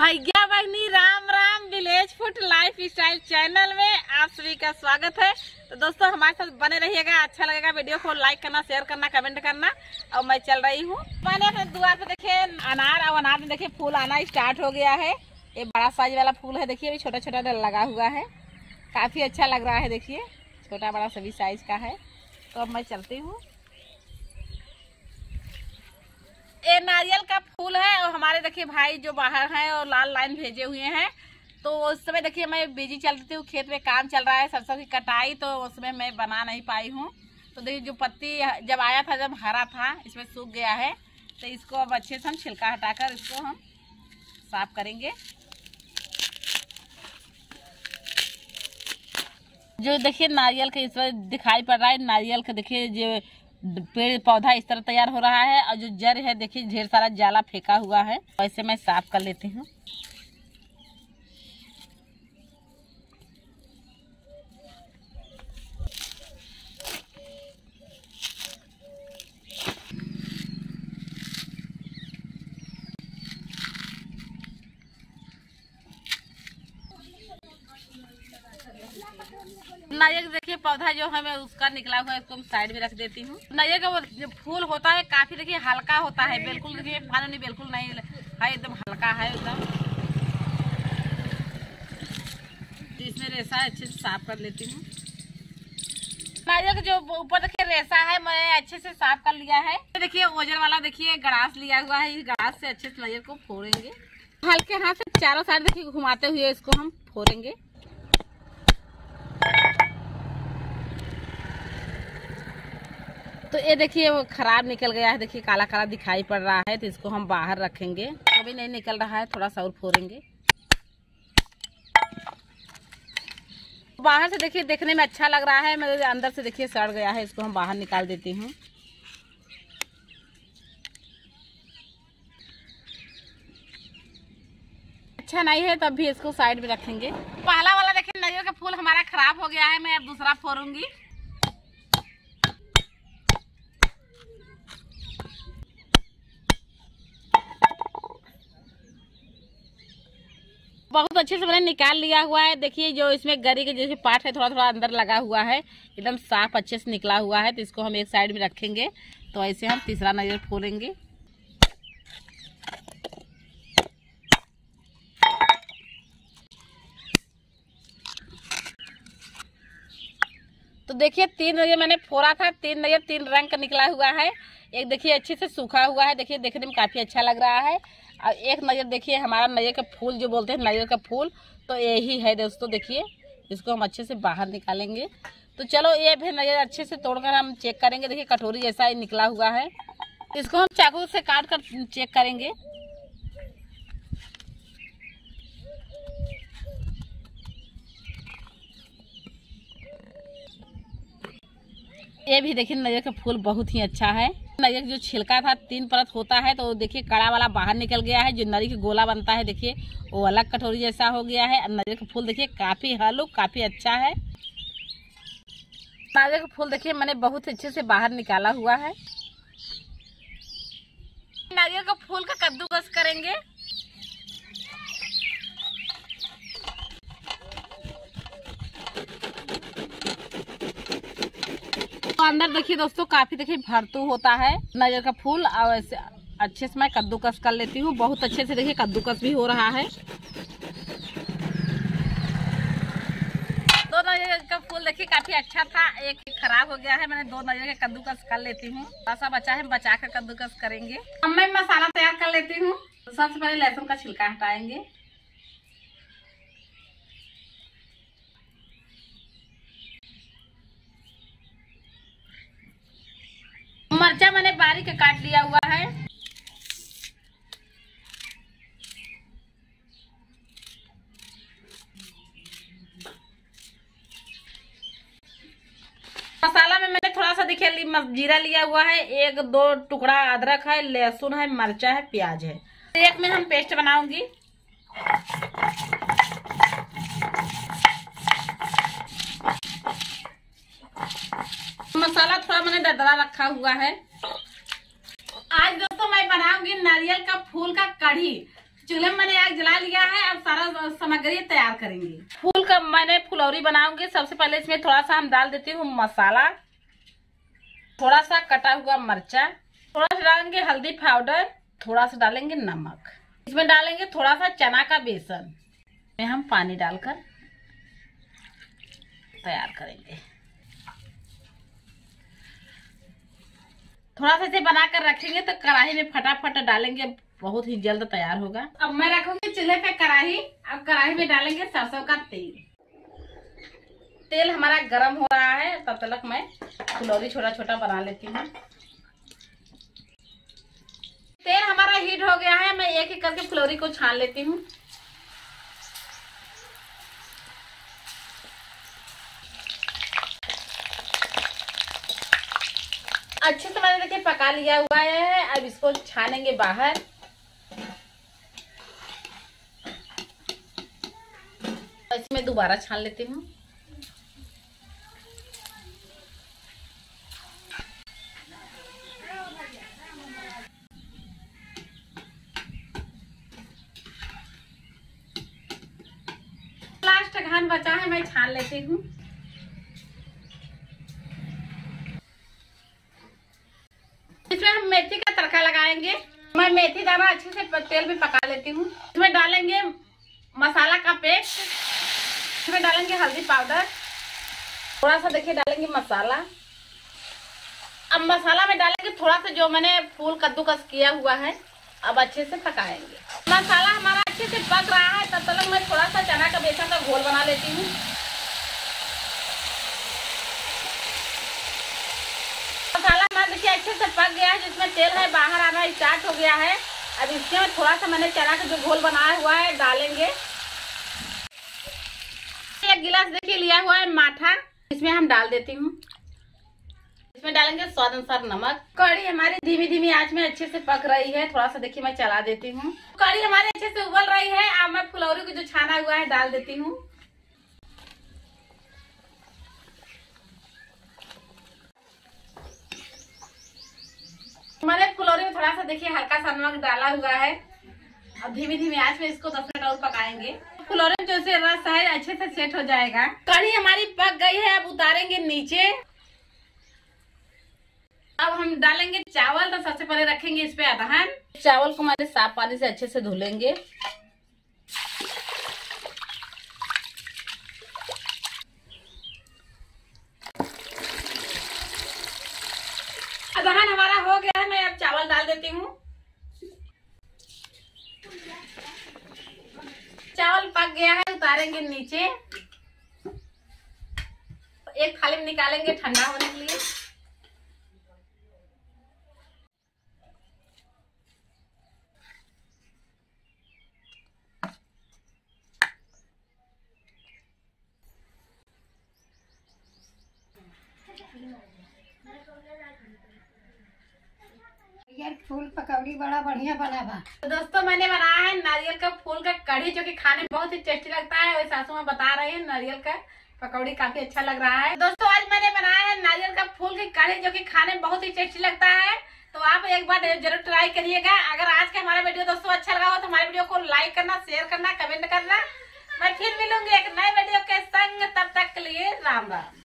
भाग्या बहनी Ram Ram, village food lifestyle channel में आप सभी का स्वागत है। तो दोस्तों हमारे साथ बने रहिएगा, अच्छा लगेगा। वीडियो को लाइक करना, शेयर करना, कमेंट करना। और मैं चल रही हूँ, मैंने अपने द्वार पे देखे अनार, और अनार में देखिए फूल आना स्टार्ट हो गया है। ये बड़ा साइज वाला फूल है, देखिए अभी छोटा छोटा लगा हुआ है, काफी अच्छा लग रहा है। देखिए छोटा बड़ा सभी साइज का है। तो अब मैं चलती हूँ। ये नारियल का फूल है, और हमारे देखिए भाई जो बाहर हैं और लाल लाइन भेजे हुए हैं। तो उस समय देखिए मैं बिजी चल रही हूँ, खेत में काम चल रहा है सरसों की कटाई, तो उसमें मैं बना नहीं पाई हूँ। तो देखिए जो पत्ती जब आया था, जब हरा था, इसमें सूख गया है। तो इसको अब अच्छे से हम छिलका हटाकर इसको हम साफ करेंगे। जो देखिए नारियल के इस पर दिखाई पड़ रहा है, नारियल का देखिए जो पेड़ पौधा इस तरह तैयार हो रहा है, और जो जड़ है देखिए ढेर सारा जाला फेंका हुआ है। वैसे मैं साफ कर लेती हूँ। नारियल देखिए पौधा जो है मैं उसका निकला हुआ है, इसको मैं साइड में रख देती हूँ। नारियल का जो फूल होता है काफी देखिए हल्का होता है, बिल्कुल देखिए पानी बिल्कुल नहीं है, एकदम हल्का है एकदम। इसमें रेशा अच्छे से साफ कर लेती हूँ। नारियल जो ऊपर देखिए रेशा है, मैं अच्छे से साफ कर लिया है। देखिये वजन वाला देखिए गड़ास लिया हुआ है, इस गड़ास से अच्छे से नारियल को फोड़ेंगे। हल्के हाथ से चारों साइड देखिए घुमाते हुए इसको हम फोड़ेंगे। तो ये देखिए वो खराब निकल गया है, देखिए काला काला दिखाई पड़ रहा है, तो इसको हम बाहर रखेंगे। अभी नहीं निकल रहा है, थोड़ा सा और फोड़ेंगे। बाहर से देखिए देखने में अच्छा लग रहा है, मेरे अंदर से देखिए सड़ गया है, इसको हम बाहर निकाल देती हूँ। अच्छा नहीं है तब भी इसको साइड में रखेंगे। पहला वाला देखिए नारियल का फूल हमारा खराब हो गया है, मैं अब दूसरा फोड़ूंगी। बहुत अच्छे से मैंने निकाल लिया हुआ है। देखिए जो इसमें गरी के जैसे पार्ट है, थोड़ा थोड़ा अंदर लगा हुआ है, एकदम साफ अच्छे से निकला हुआ है। तो इसको हम एक साइड में रखेंगे। तो ऐसे हम तीसरा नारियल फोड़ेंगे। तो देखिए तीन नारियल मैंने फोड़ा था, तीन नारियल तीन रंग का निकला हुआ है। एक देखिए अच्छे से सूखा हुआ है, देखिए देखने में काफी अच्छा लग रहा है। और एक नारियल देखिए हमारा नारियल का फूल जो बोलते हैं नारियल का फूल, तो यही है दोस्तों। देखिए इसको हम अच्छे से बाहर निकालेंगे। तो चलो ये भी नारियल अच्छे से तोड़कर हम चेक करेंगे। देखिए कटोरी जैसा ही निकला हुआ है, इसको हम चाकू से काट कर चेक करेंगे। ये भी देखिए नारियल का फूल बहुत ही अच्छा है। नारियल जो छिलका था तीन परत होता है, तो देखिए कड़ा वाला बाहर निकल गया है। जो नारियल का गोला बनता है देखिए वो अलग कटोरी जैसा हो गया है। नारियल का फूल देखिए काफी हल्का, काफी अच्छा है। नारियल का फूल देखिए मैंने बहुत अच्छे से बाहर निकाला हुआ है। नारियल का फूल का कद्दूकस करेंगे। तो अंदर देखिए दोस्तों काफी देखिए भरतू होता है नारियल का फूल, और ऐसे अच्छे से मैं कद्दूकस कर लेती हूँ। बहुत अच्छे से देखिए कद्दूकस भी हो रहा है। दो नारियल का फूल देखिए काफी अच्छा था, एक खराब हो गया है। मैंने दो नारियल का कद्दूकस कर लेती हूँ, ऐसा बचा है बचा कर कद्दूकस करेंगे। अब मैं मसाला तैयार कर लेती हूँ। सबसे पहले लहसुन का छिलका हटाएंगे। मिर्चा मैंने बारीक काट लिया हुआ है। मसाला में मैंने थोड़ा सा देखिए जीरा लिया हुआ है, एक दो टुकड़ा अदरक है, लहसुन है, मिर्चा है, प्याज है। एक में हम पेस्ट बनाऊंगी। मसाला थोड़ा मैंने दरदरा रखा हुआ है। आज दोस्तों मैं बनाऊंगी नारियल का फूल का कढ़ी। चूल्हे में मैंने आग जला लिया सामग्री तैयार करेंगे। फूल का मैंने फुलौरी बनाऊंगी। सबसे पहले इसमें थोड़ा सा हम डाल देती हूँ मसाला, थोड़ा सा कटा हुआ मिर्चा, थोड़ा सा डालेंगे हल्दी पाउडर, थोड़ा सा डालेंगे नमक, इसमें डालेंगे थोड़ा सा चना का बेसन में हम पानी डालकर तैयार करेंगे। थोड़ा सा इसे बनाकर रखेंगे तो कढ़ाई में फटाफट डालेंगे, बहुत ही जल्द तैयार होगा। अब मैं रखूंगी चूल्हे पे कढ़ाई। अब कढ़ाई में डालेंगे सरसों का तेल। तेल हमारा गरम हो रहा है, तब तक मैं फुलौरी छोटा छोटा बना लेती हूँ। तेल हमारा हीट हो गया है, मैं एक एक करके फुलौरी को छान लेती हूँ। अच्छे से मैंने देखिए पका लिया हुआ है, अब इसको छानेंगे बाहर। इसमें दोबारा छान लेती हूँ। लास्ट घान बचा है, मैं छान लेती हूँ। इसमें हम मेथी का तड़का लगाएंगे। मैं मेथी दाना अच्छे से तेल में पका लेती हूँ। इसमें डालेंगे मसाला का पेस्ट, इसमें डालेंगे हल्दी पाउडर, थोड़ा सा देखिए डालेंगे मसाला। अब मसाला में डालेंगे थोड़ा सा जो मैंने फूल कद्दूकस किया हुआ है। अब अच्छे से पकाएंगे। मसाला हमारा अच्छे से पक रहा है, तब तक मैं थोड़ा सा चना का बेसन का घोल बना लेती हूँ। देखिए अच्छे से पक गया है, जिसमें तेल है बाहर आना स्टार्ट हो गया है। अब इसमें थोड़ा सा मैंने चना का जो घोल बनाया हुआ है डालेंगे। एक गिलास देखिए लिया हुआ है माठा, इसमें हम डाल देती हूँ। इसमें डालेंगे स्वाद अनुसार नमक। कढ़ी हमारी धीमी धीमी आंच में अच्छे से पक रही है, थोड़ा सा देखिए मैं चला देती हूँ। कढ़ी हमारी अच्छे से उबल रही है, अब मैं फुलौरी को जो छाना हुआ है डाल देती हूँ। हमारे फुलौरी में थोड़ा सा देखिए हल्का सा नमक डाला हुआ है। अब धीमी धीमी आंच में इसको 10 मिनट और पकाएंगे। फुलौरी में जो से रस है अच्छे से सेट हो जाएगा। कढ़ी हमारी पक गई है, अब उतारेंगे नीचे। अब हम डालेंगे चावल, तो सबसे पहले रखेंगे इसपे अदहन। चावल को हमारे साफ पानी से अच्छे से धो लेंगे। अदहन हमारा हो गया है, मैं अब चावल डाल देती हूँ। चावल पक गया है, उतारेंगे नीचे। एक थाली में निकालेंगे ठंडा होने के लिए। फूल पकौड़ी बड़ा बढ़िया बना बा। तो दोस्तों मैंने बनाया है नारियल का फूल का कढ़ी, जो कि खाने में बहुत ही टेस्टी लगता है। वैसे सासू मां बता रही है नारियल का पकौड़ी काफी अच्छा लग रहा है। दोस्तों आज मैंने बनाया है नारियल का फूल की कढ़ी, जो कि खाने में बहुत ही टेस्टी लगता है। तो आप एक बार जरूर ट्राई करिएगा। अगर आज का हमारा वीडियो दोस्तों अच्छा लगा हो तो हमारे वीडियो को लाइक करना, शेयर करना, कमेंट करना। मैं फिर मिलूंगी एक नए वीडियो के संग, तब तक के लिए राम राम।